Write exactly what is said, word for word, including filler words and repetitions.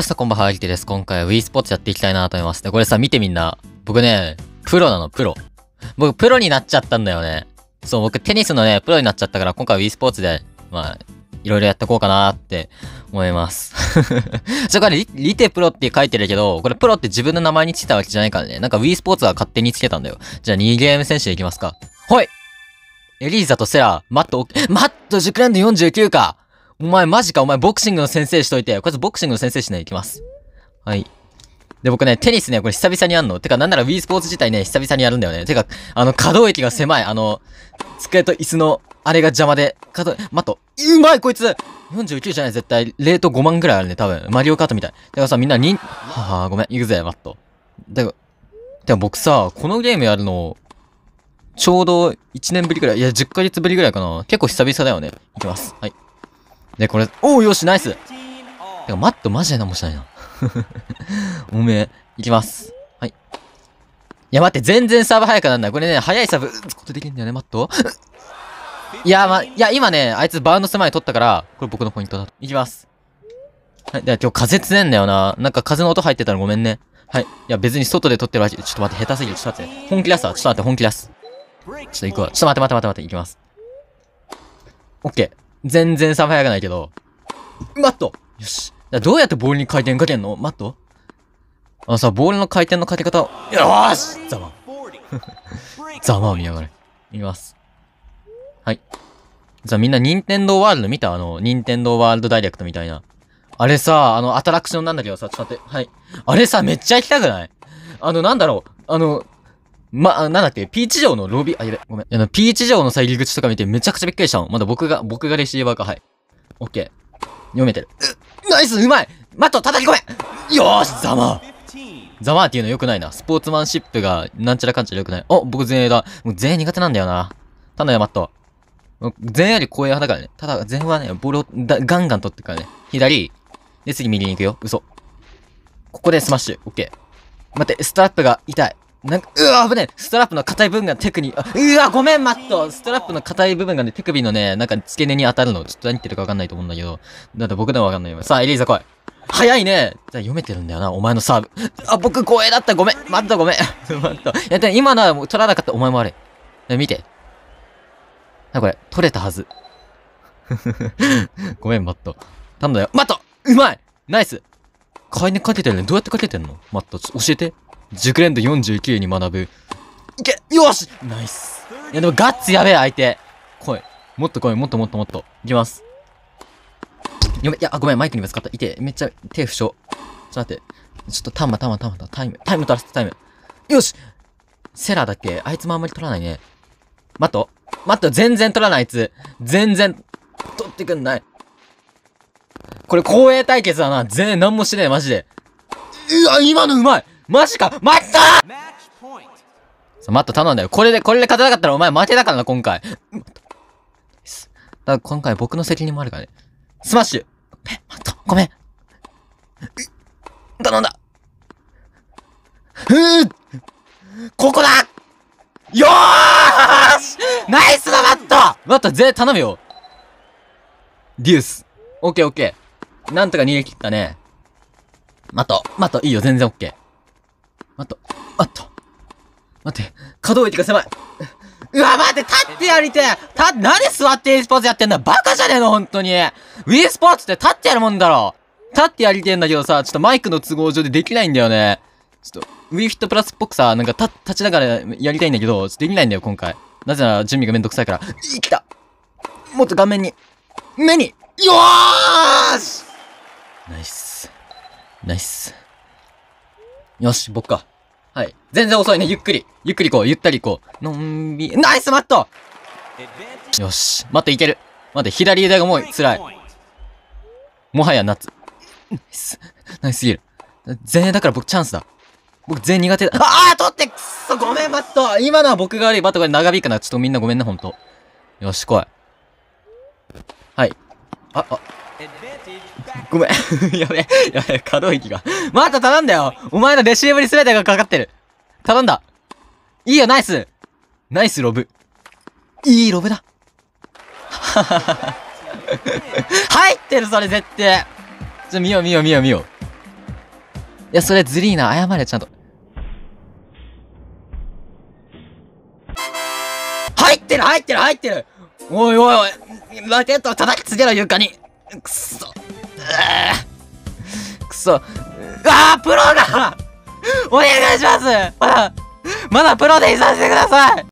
った人こんばんは、はぎてです。今回は Wii Sports やっていきたいなと思います。で、これさ、見てみんな。僕ね、プロなの、プロ。僕、プロになっちゃったんだよね。そう、僕、テニスのね、プロになっちゃったから、今回は Wii Sports で、まあ、いろいろやってこうかなーって思います。それから、リ, リテプロって書いてるけど、これプロって自分の名前についたわけじゃないからね。なんか Wii Sports は勝手につけたんだよ。じゃあにゲーム選手でいきますか。ほいエリーザとセラー、マット、マット熟練度よんじゅうきゅうかお前マジか、お前ボクシングの先生しといて。こいつボクシングの先生しないでいきます。はい。で、僕ね、テニスね、これ久々にやんの。てか、なんなら Wii スポーツ自体ね、久々にやるんだよね。てか、あの、可動域が狭い。あの、机と椅子の、あれが邪魔で、可動、マット、うまいこいつ !よんじゅうきゅう じゃない絶対、レートごまんぐらいあるね、多分。マリオカートみたい。だからさ、みんなに、ははごめん、行くぜ、マット。だから、でも僕さ、このゲームやるの、ちょうどいちねんぶりくらい。いや、じゅっかげつぶりくらいかな。結構久々だよね。いきます。はい。で、これ、おうよし、ナイス。てか、マットマジで何もしないな。おめえ、いきます。はい。いや、待って、全然サーブ速くなんない。これね、速いサーブ、打つことできるんだよね、マット。いや、ま、いや、今ね、あいつバウンド狭い取ったから、これ僕のポイントだと。いきます。はい。で、今日風強いんだよな。なんか風の音入ってたらごめんね。はい。いや、別に外で取ってるわけ。ちょっと待って、下手すぎる。ちょっと待って。本気出すわ。ちょっと待って、本気出す。ちょっと行くわ。ちょっと待って待って待って待って、行きます。オッケー。全然サーブ速くないけど。マットよし。どうやってボールに回転かけんのマットあのさ、ボールの回転のかけ方を。よーしざま。ざまを見やがれ。いきます。はい。じゃあみんな、ニンテンドーワールド見たあの、ニンテンドーワールドダイレクトみたいな。あれさ、あの、アトラクションなんだけどさ、ちょっと待って。はい。あれさ、めっちゃ行きたくないあの、なんだろう。あの、ま、なんだっけ、ピーチ城のロビー、あ、やべ、ごめん。あの、ピーチ城のさ、入り口とか見てめちゃくちゃびっくりしたの。まだ僕が、僕がレシーバーか、はい。オッケー。読めてる。ナイスうまいマット叩き込めよーしざまざまっていうの良くないな。スポーツマンシップが、なんちゃらかんちゃら良くない。お僕前衛だ。もう前衛苦手なんだよな。ただよ、マット。前衛より後衛派だからね。ただ、前衛はね、ボールをだガンガン取ってからね。左。で、次右に行くよ。嘘。ここでスマッシュ。オッケー。待って、ストラップが痛い。なんか、うわ、危ねえストラップの硬い部分が手首に、あうわ、ごめん、マットストラップの硬い部分がね、手首のね、なんか付け根に当たるの。ちょっと何言ってるかわかんないと思うんだけど。だって僕でもわかんないよ。さあ、エリーザ来い。早いねじゃ読めてるんだよな、お前のサーブ。あ、僕、光栄だった。ごめん。マットごめん。マット。いや、でも今のはもう取らなかった。お前も悪い。見て。な、これ、取れたはず。ごめん、マット。頼んだよ。マットうまいナイス回転かけてるね。どうやってかけてんのマット、ちょっと教えて。熟練度よんじゅうきゅうに学ぶ。いけよしナイスいやでもガッツやべえ相手来いもっと来いもっともっともっと。いきます。やべ、いや、ごめん、マイクにぶつかった。いて、めっちゃ手負傷。ちょっと待って。ちょっとタンマタンマタンマタイム、タイム取らせてタイム。よしセラーだっけあいつもあんまり取らないね。マットマット全然取らないあいつ。全然、取ってくんない。これ公営対決だな。全然何もしねえ、マジで。うわ、今のうまいマジかマットさ、マット頼んだよ。これで、これで勝てなかったらお前負けだからな、今回。だから今回僕の責任もあるからね。スマッシュえ、マット、ごめん。頼んだうぅここだよーしナイスだ、マットマット、ぜ、頼むよデュース。オッケーオッケー。なんとか逃げ切ったね。マット、マット、いいよ、全然オッケー。マット、マット。待って、可動域が狭い。うわ、待って、立ってやりてた、何座って e スポーツやってんだバカじゃねえの、ほんとに !Wii スポーツって立ってやるもんだろ立ってやりてんだけどさ、ちょっとマイクの都合上でできないんだよね。ちょっと、Wii フィットプラスっぽくさ、なんか立、立ちながらやりたいんだけど、ちょっとできないんだよ、今回。なぜなら準備がめんどくさいから。いきたもっと顔面に。目によーしナイス。ナイス。よし、僕か。はい。全然遅いね。ゆっくり。ゆっくり行こう。ゆったり行こう。のんび、ナイスマットよし。マットいける。待って、左腕がもう辛い。もはや夏。ナイス。ナイスすぎる。前衛だから僕チャンスだ。僕全苦手だ。ああ取ってくっそごめん、マット今のは僕が悪い。バットが長引くな。ちょっとみんなごめんね、ほんと。よし、来い。はい。あ、あ。ごめん。やべえ、やべえ、可動域が。マット頼んだよお前のレシーブに全てがかかってる頼んだいいよ、ナイスナイスロブ。いいロブだはははは。入ってる、それ絶対ちょ、見よう見よう見よう見よや、それずりーな。謝れ、ちゃんと。入ってる入ってる入ってる。おいおいおい、ラケットを叩きつけろ、床に。くそ。くそ。ああ、プロだ。お願いします。まだ、まだプロでいさせてください。